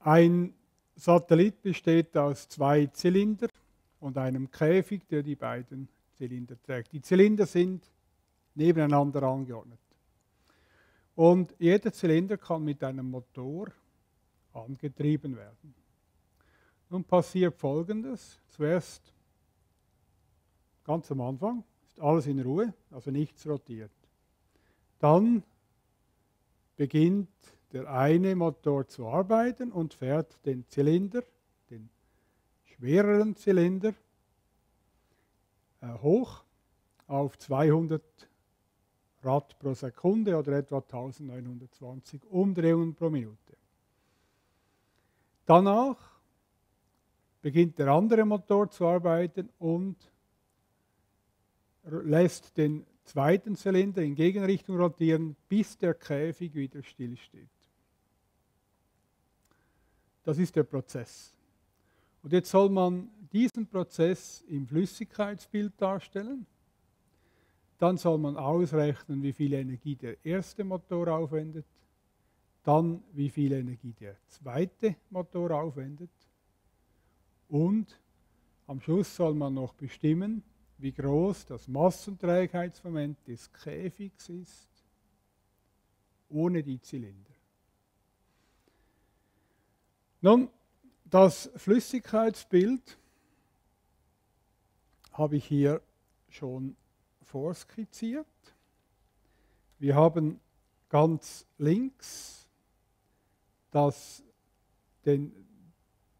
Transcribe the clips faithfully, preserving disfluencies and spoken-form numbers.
Ein Satellit besteht aus zwei Zylindern und einem Käfig, der die beiden Zylinder trägt. Die Zylinder sind nebeneinander angeordnet. Und jeder Zylinder kann mit einem Motor angetrieben werden. Nun passiert Folgendes. Zuerst, ganz am Anfang, ist alles in Ruhe, also nichts rotiert. Dann beginnt der eine Motor zu arbeiten und fährt den Zylinder, den schwereren Zylinder, hoch auf zweihundert Rad pro Sekunde oder etwa eintausendneunhundertzwanzig Umdrehungen pro Minute. Danach beginnt der andere Motor zu arbeiten und lässt den zweiten Zylinder in Gegenrichtung rotieren, bis der Käfig wieder stillsteht. Das ist der Prozess. Und jetzt soll man diesen Prozess im Flüssigkeitsbild darstellen. Dann soll man ausrechnen, wie viel Energie der erste Motor aufwendet, dann wie viel Energie der zweite Motor aufwendet und am Schluss soll man noch bestimmen, wie groß das Massenträgheitsmoment des Käfigs ist, ohne die Zylinder. Nun, das Flüssigkeitsbild habe ich hier schon vorskizziert. Wir haben ganz links das, den,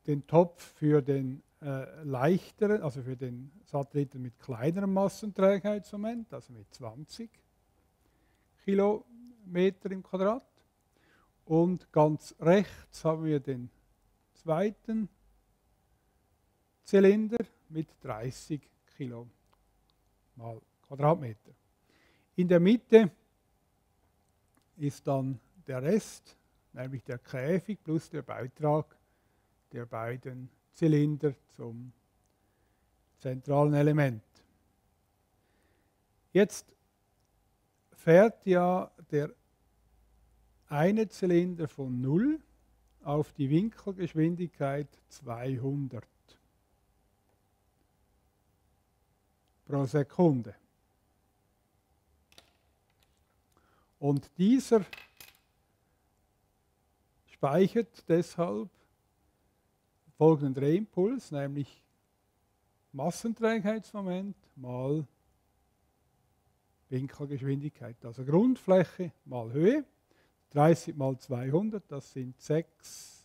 den Topf für den äh, leichteren, also für den Satelliten mit kleinerem Massenträgheitsmoment, also mit zwanzig Kilometer im Quadrat. Und ganz rechts haben wir den zweiten Zylinder mit dreißig Kilogramm mal Quadratmeter. In der Mitte ist dann der Rest, nämlich der Käfig plus der Beitrag der beiden Zylinder zum zentralen Element. Jetzt fährt ja der eine Zylinder von null auf die Winkelgeschwindigkeit zweihundert pro Sekunde. Und dieser speichert deshalb folgenden Drehimpuls, nämlich Massenträgheitsmoment mal Winkelgeschwindigkeit. Also Grundfläche mal Höhe, dreißig mal zweihundert, das sind sechs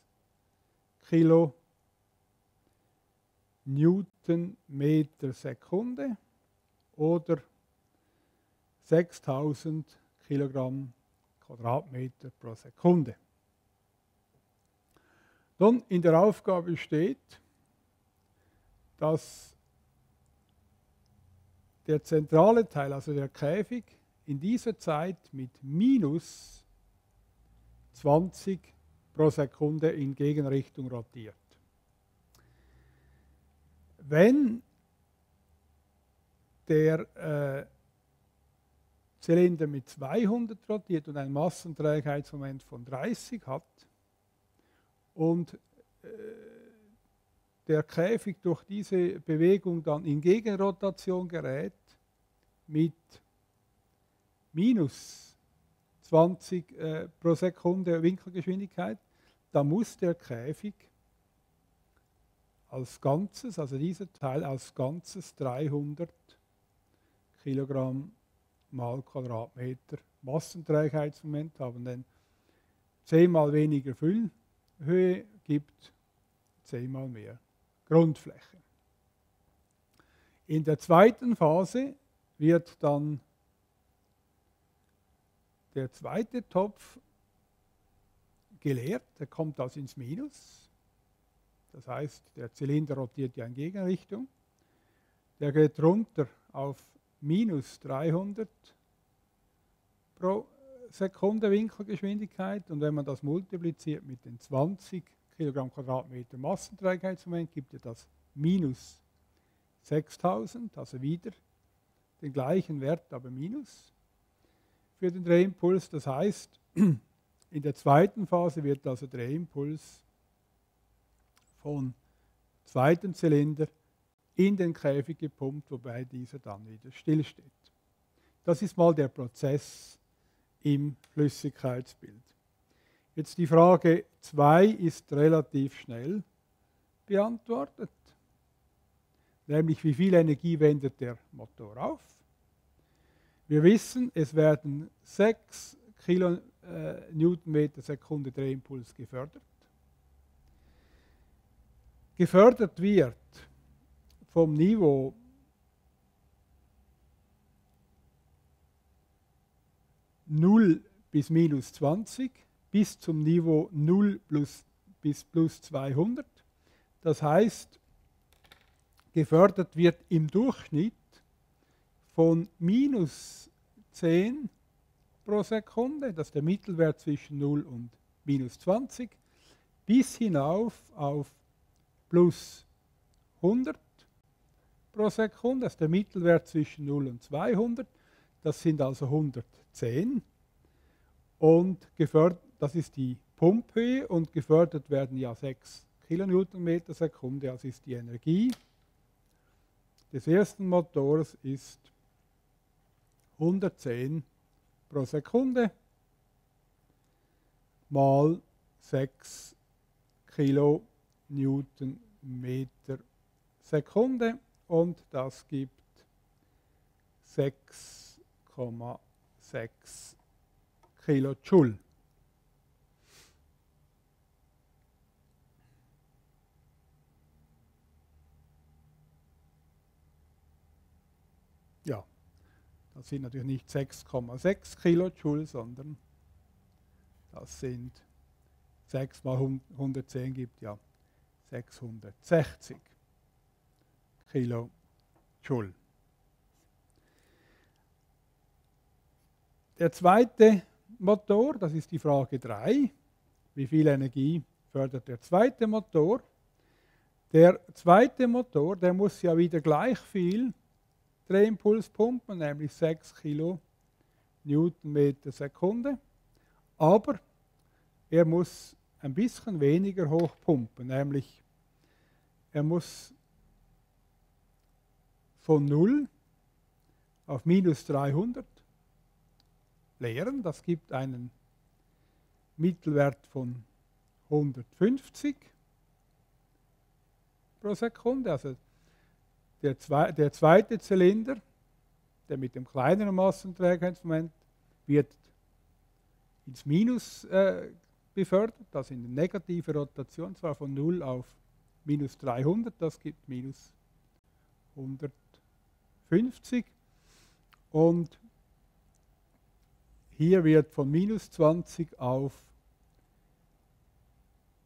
Kilonewtonmeter Sekunde oder sechstausend Kilogramm Quadratmeter pro Sekunde. Nun, in der Aufgabe steht, dass der zentrale Teil, also der Käfig, in dieser Zeit mit minus zwanzig pro Sekunde in Gegenrichtung rotiert. Wenn der äh, Zylinder mit zweihundert rotiert und ein Massenträgheitsmoment von dreißig hat und äh, der Käfig durch diese Bewegung dann in Gegenrotation gerät mit minus zwanzig äh, pro Sekunde Winkelgeschwindigkeit, dann muss der Käfig als Ganzes, also dieser Teil als Ganzes, dreihundert Kilogramm mal Quadratmeter Massenträgheitsmoment haben, denn zehnmal weniger Füllhöhe gibt zehnmal mehr Grundfläche. In der zweiten Phase wird dann der zweite Topf geleert, der kommt also ins Minus. Das heißt, der Zylinder rotiert ja in Gegenrichtung. Der geht runter auf minus dreihundert pro Sekunde Winkelgeschwindigkeit und wenn man das multipliziert mit den zwanzig Kilogramm Quadratmeter Massenträgheitsmoment, gibt ja das minus sechstausend, also wieder den gleichen Wert, aber minus für den Drehimpuls. Das heißt, in der zweiten Phase wird also Drehimpuls vom zweiten Zylinder in den Käfig gepumpt, wobei dieser dann wieder stillsteht. Das ist mal der Prozess im Flüssigkeitsbild. Jetzt die Frage zwei ist relativ schnell beantwortet, nämlich wie viel Energie wendet der Motor auf? Wir wissen, es werden sechs Kilonewtonmeter Sekunde Drehimpuls gefördert. Gefördert wird vom Niveau null bis minus zwanzig bis zum Niveau null plus, bis plus zweihundert. Das heißt, gefördert wird im Durchschnitt von minus zehn pro Sekunde, das ist der Mittelwert zwischen null und minus zwanzig, bis hinauf auf plus hundert pro Sekunde, das ist der Mittelwert zwischen null und zweihundert, das sind also hundertzehn. Und gefördert, das ist die Pumphöhe, und gefördert werden ja sechs Kilonewtonmeter Sekunde, also ist die Energie des ersten Motors ist hundertzehn pro Sekunde mal sechs Kilonewtonmeter Sekunde, und das gibt sechs Komma sechs Kilojoule. Ja, das sind natürlich nicht sechs Komma sechs Kilojoule, sondern das sind sechs mal hundertzehn gibt ja sechshundertsechzig Kilojoule. Der zweite Motor, das ist die Frage drei, wie viel Energie fördert der zweite Motor? Der zweite Motor, der muss ja wieder gleich viel Drehimpuls pumpen, nämlich sechs Kilonewtonmeter Sekunde, aber er muss ein bisschen weniger hoch pumpen, nämlich er muss von null auf minus dreihundert leeren, das gibt einen Mittelwert von hundertfünfzig pro Sekunde, also Der, zwei, der zweite Zylinder, der mit dem kleineren Massenträgheitsmoment, wird ins Minus äh, befördert, also in eine negative Rotation, zwar von null auf minus dreihundert, das gibt minus hundertfünfzig. Und hier wird von minus zwanzig auf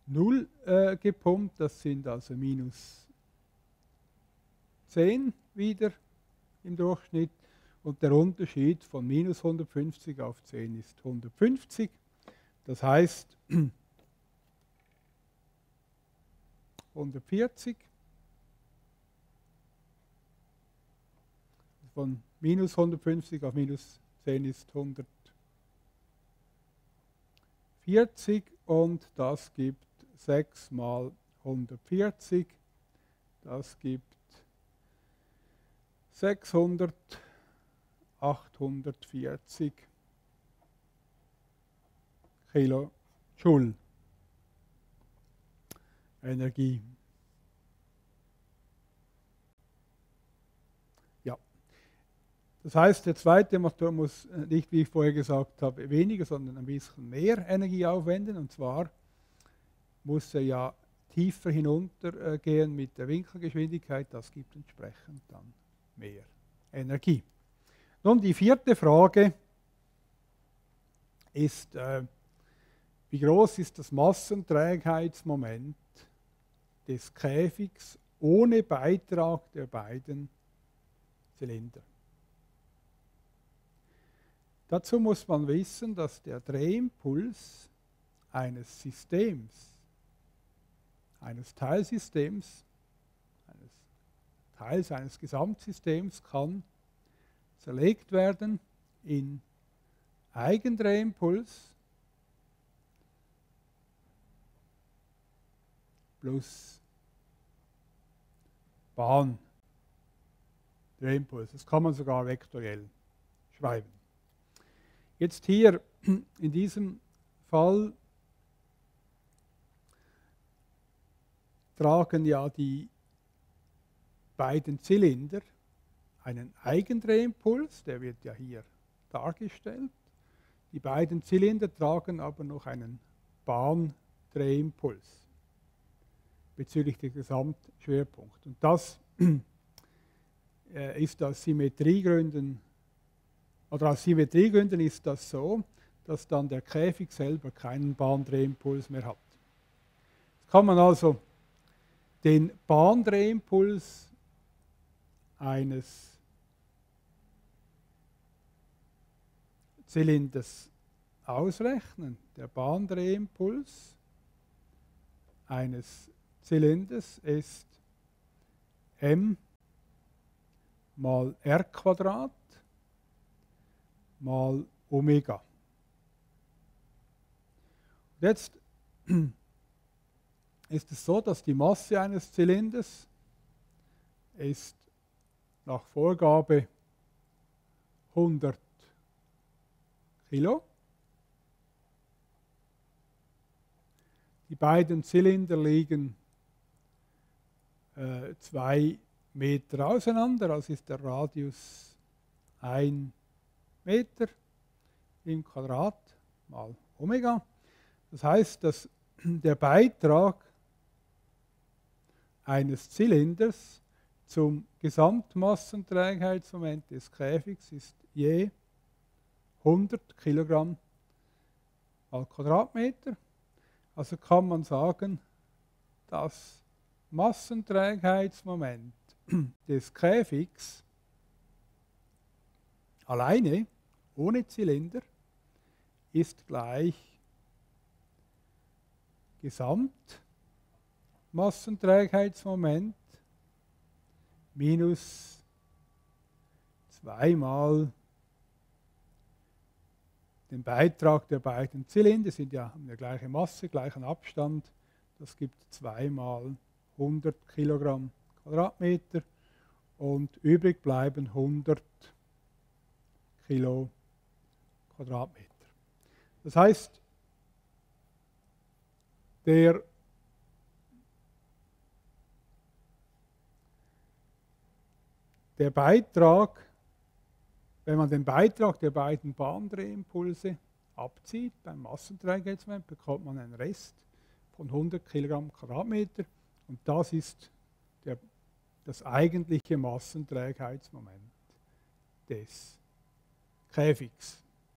null äh, gepumpt, das sind also minus zehn wieder im Durchschnitt, und der Unterschied von minus hundertfünfzig auf zehn ist hundertfünfzig. Das heißt hundertvierzig von minus hundertfünfzig auf minus zehn ist hundertvierzig, und das gibt sechs mal hundertvierzig, das gibt sechshundert, achthundertvierzig Kilojoule Energie. Ja, das heißt, der zweite Motor muss nicht, wie ich vorher gesagt habe, weniger, sondern ein bisschen mehr Energie aufwenden. Und zwar muss er ja tiefer hinunter gehen mit der Winkelgeschwindigkeit, das gibt entsprechend dann mehr Energie. Nun, die vierte Frage ist, äh, wie groß ist das Massenträgheitsmoment des Käfigs ohne Beitrag der beiden Zylinder? Dazu muss man wissen, dass der Drehimpuls eines Systems, eines Teilsystems, eines Teil seines Gesamtsystems kann zerlegt werden in Eigendrehimpuls plus Bahn, Drehimpuls. Das kann man sogar vektoriell schreiben. Jetzt hier in diesem Fall tragen ja die beiden Zylinder einen Eigendrehimpuls, der wird ja hier dargestellt. Die beiden Zylinder tragen aber noch einen Bahndrehimpuls bezüglich des Gesamtschwerpunkts. Und das ist aus Symmetriegründen, oder aus Symmetriegründen ist das so, dass dann der Käfig selber keinen Bahndrehimpuls mehr hat. Jetzt kann man also den Bahndrehimpuls eines Zylinders ausrechnen. Der Bahndrehimpuls eines Zylinders ist m mal r Quadrat mal Omega. Und jetzt ist es so, dass die Masse eines Zylinders ist nach Vorgabe hundert Kilo. Die beiden Zylinder liegen äh, zwei Meter auseinander, also ist der Radius ein Meter im Quadrat mal Omega. Das heißt, dass der Beitrag eines Zylinders zum Gesamtmassenträgheitsmoment des Käfigs ist je hundert Kilogramm mal Quadratmeter. Also kann man sagen, das Massenträgheitsmoment des Käfigs alleine, ohne Zylinder, ist gleich Gesamtmassenträgheitsmoment minus zweimal den Beitrag der beiden Zylinder, sind ja haben ja gleiche Masse, gleichen Abstand, das gibt zweimal hundert Kilogramm Quadratmeter und übrig bleiben hundert Kilo Quadratmeter. Das heißt, der Der Beitrag, wenn man den Beitrag der beiden Bahndrehimpulse abzieht, beim Massenträgheitsmoment bekommt man einen Rest von hundert Kilogramm Quadratmeter und das ist der, das eigentliche Massenträgheitsmoment des Käfigs.